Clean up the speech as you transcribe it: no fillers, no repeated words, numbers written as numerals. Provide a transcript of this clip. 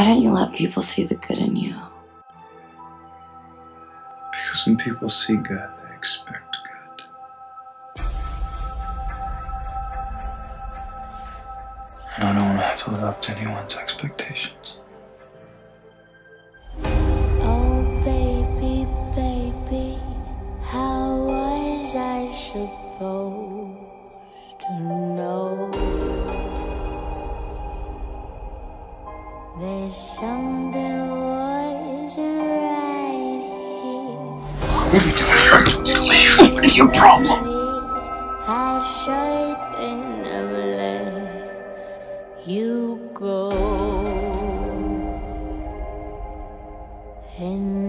Why don't you let people see the good in you? Because when people see good, they expect good. And I don't want to have to live up to anyone's expectations. Oh, baby, baby, how was I supposed to know? There's something wasn't right here. What are you doing here? Leave. What is your problem? I should have let you go. And